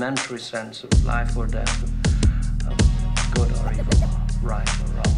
elementary sense of life or death, of good or evil, right or wrong.